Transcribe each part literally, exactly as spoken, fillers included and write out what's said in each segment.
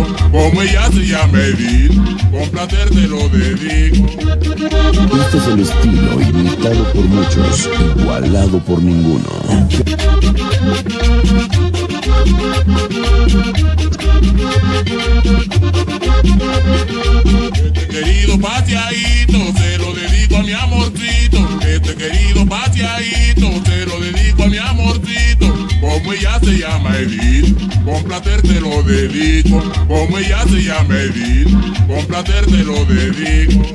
digo, como ella se llama Edith, con placer te lo dedico. Este es el estilo imitado por muchos, igualado por ninguno. Este querido paseadito se lo dedico a mi amorcito. Este querido paseadito se lo dedico a mi amorcito. Como ella se llama Edith, con placer te lo dedico. Como ella se llama Edith, con placer te lo dedico.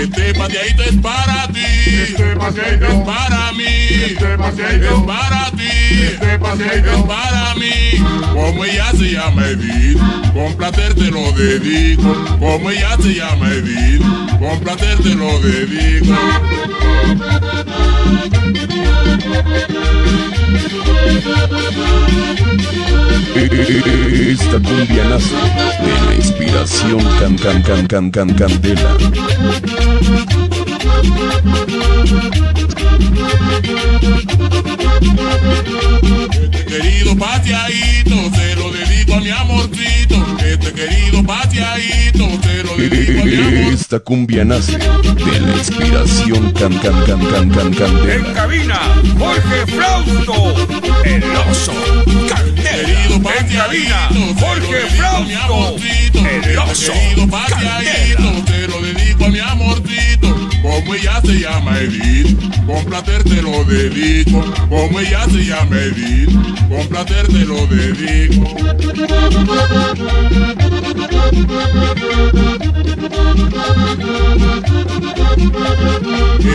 Este paseadito es para ti, este paseadito es para mí, este paseadito es para ti, este paseadito es para mí. Como ella se llama Edith, con placer te lo dedico. Como ella se llama Edith, con placer te lo dedico. Esta cumbia nace de la inspiración can can can can can candela. Este querido paseadito se lo dedico a mi amorcito. Este querido paseadito se lo dedico a mi amorcito. Esta cumbia nace de la inspiración can can can can can candela. En cabina, Jorge Frausto, el oso candela. En cabina, Jorge Frausto, el oso candela. Te lo dedico a mi amorcito. Como ella se llama Edith, con placer te lo dedico. Como ella se llama Edith, con placer te lo dedico.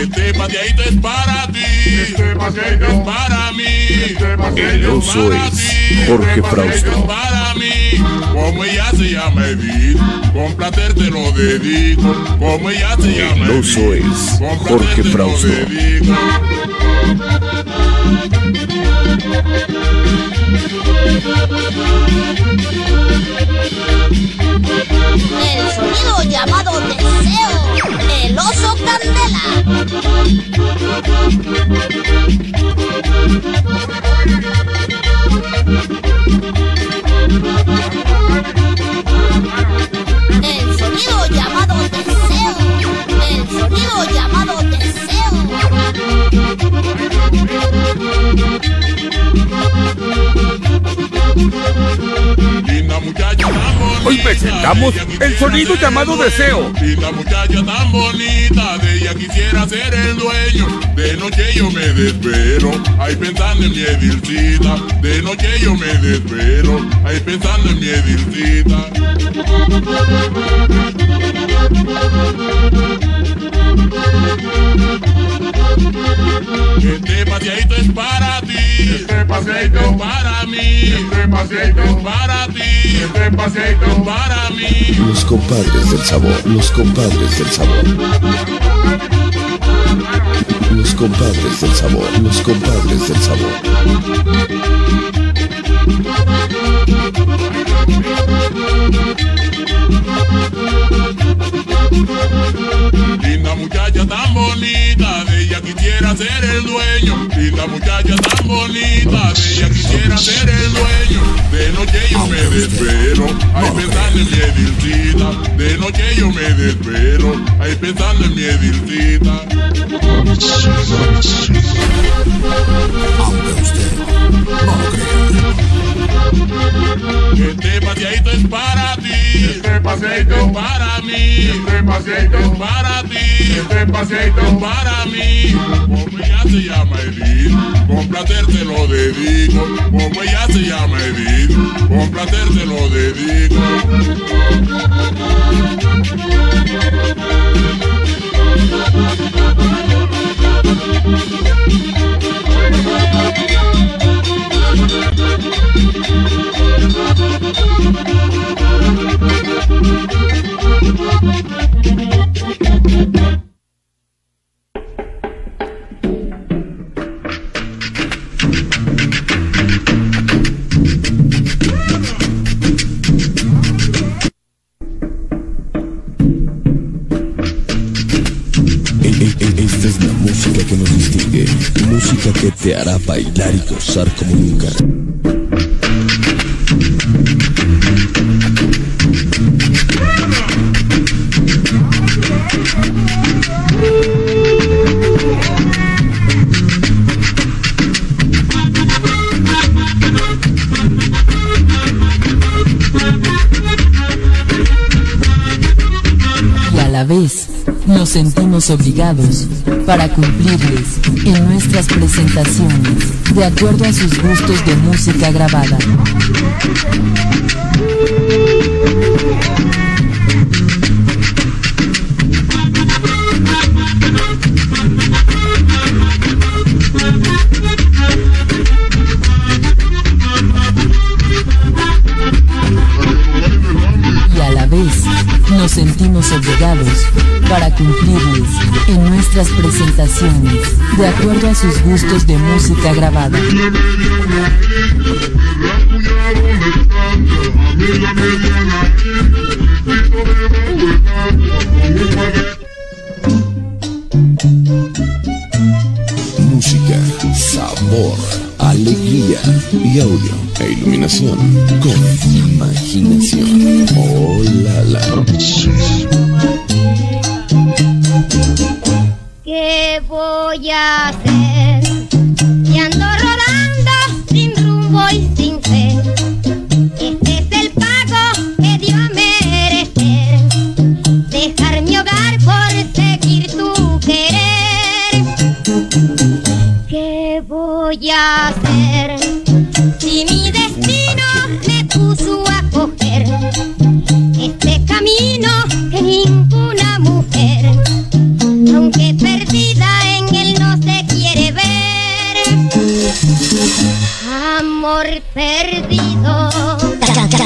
Este paseadito es para ti, este paseadito es para mí, este paseadito es para ti, Jorge Frausto es para mí. Como ella se llama Edith, con placer te lo dedico. Como ella se llama Edith, es Jorge Frausto. El sonido llamado deseo, el oso candela. El sonido llamado deseo. El sonido llamado deseo. Linda muchacha tan bonita. Hoy presentamos el sonido llamado deseo. Linda muchacha tan bonita, de ella quisiera ser el dueño. De noche yo me desvelo, ahí pensando en mi Edilcita. De noche yo me desvelo, ahí pensando en mi Edilcita. Este paseadito es para ti, este paseadito es para mí, este paseadito es para ti, este paseadito es para mí. Los compadres del sabor, los compadres del sabor, los compadres del sabor, los compadres del sabor. Linda muchacha tan bonita, de ella quisiera ser el dueño. Linda muchacha tan bonita, de ella quisiera ser el dueño. De noche yo me desvelo, ahí pensando en mi Edilcita. De noche yo me desvelo, ahí pensando en mi Edilcita. Aunque usted no lo crea. Este paseadito es para ti, este paseadito es para mí, este paseadito es para ti, este paseadito es para mí. Como ella se llama Edith, con placer te lo dedico. Como ella se llama Edith, con placer te lo dedico. Este es mi amor. Investigue, música que te hará bailar y gozar como nunca. Y a la vez nos sentimos obligados para cumplirles en nuestras presentaciones de acuerdo a sus gustos de música grabada. Nos sentimos obligados para cumplirles en nuestras presentaciones de acuerdo a sus gustos de música grabada. Música, sabor, alegría y audio e iluminación con imaginación. Oh la la. ¿Qué voy a hacer? Y ando rodando sin rumbo y sin fe. Este es el pago que dio a merecer. Dejar mi hogar por seguir tu querer. ¿Qué voy a hacer si mi destino me puso a coger este camino que ninguna mujer, aunque perdida en él, no se quiere ver? Amor perdido, déjame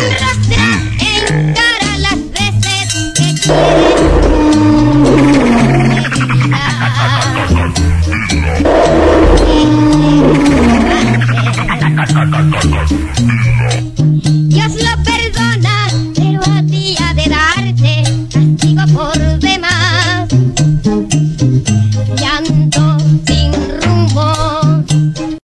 arrastrar.